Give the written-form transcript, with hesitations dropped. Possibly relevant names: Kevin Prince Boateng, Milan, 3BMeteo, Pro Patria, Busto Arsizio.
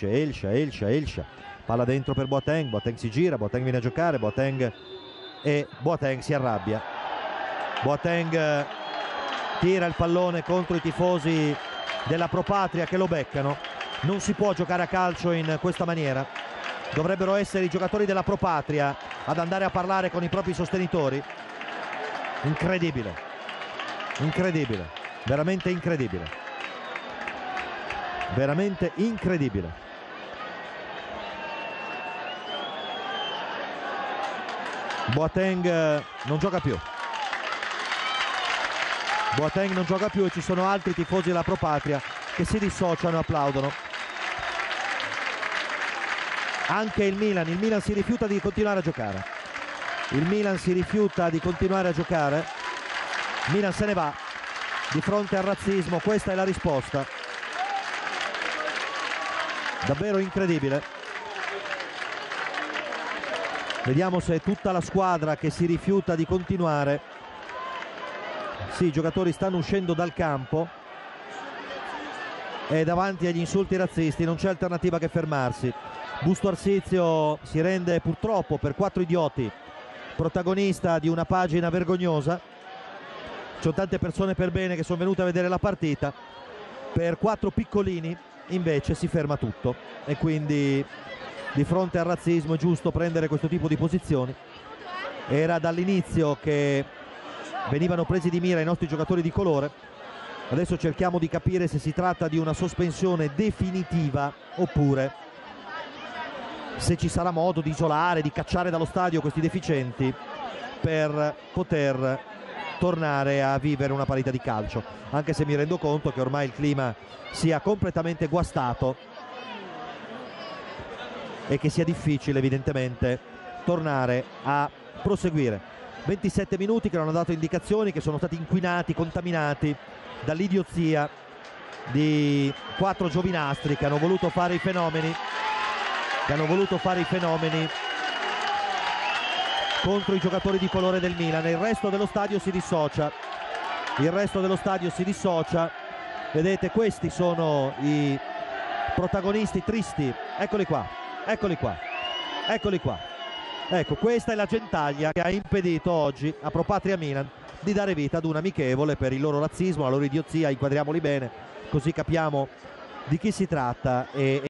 Elsha, palla dentro per Boateng, Boateng si gira, Boateng viene a giocare, Boateng si arrabbia, Boateng tira il pallone contro i tifosi della Pro Patria che lo beccano. Non si può giocare a calcio in questa maniera, dovrebbero essere i giocatori della Pro Patria ad andare a parlare con i propri sostenitori. Incredibile, veramente incredibile. Veramente incredibile. Boateng non gioca più. Boateng non gioca più e ci sono altri tifosi della Pro Patria che si dissociano e applaudono. Anche il Milan si rifiuta di continuare a giocare. Milan se ne va di fronte al razzismo, questa è la risposta. Davvero incredibile. Vediamo se è tutta la squadra che si rifiuta di continuare. Sì, i giocatori stanno uscendo dal campo e davanti agli insulti razzisti non c'è alternativa che fermarsi. Busto Arsizio si rende purtroppo per quattro idioti protagonista di una pagina vergognosa. Ci sono tante persone per bene che sono venute a vedere la partita, per quattro piccolini invece si ferma tutto e quindi di fronte al razzismo è giusto prendere questo tipo di posizioni. Era dall'inizio che venivano presi di mira i nostri giocatori di colore, adesso cerchiamo di capire se si tratta di una sospensione definitiva oppure se ci sarà modo di isolare, di cacciare dallo stadio questi deficienti per poter tornare a vivere una partita di calcio, anche se mi rendo conto che ormai il clima sia completamente guastato e che sia difficile evidentemente tornare a proseguire. 27 minuti che non hanno dato indicazioni, che sono stati inquinati, contaminati dall'idiozia di quattro giovinastri che hanno voluto fare i fenomeni contro i giocatori di colore del Milan. Il resto dello stadio si dissocia, vedete, questi sono i protagonisti tristi, eccoli qua, ecco, questa è la gentaglia che ha impedito oggi a Pro Patria Milan di dare vita ad un amichevole per il loro razzismo, la loro idiozia. Inquadriamoli bene così capiamo di chi si tratta e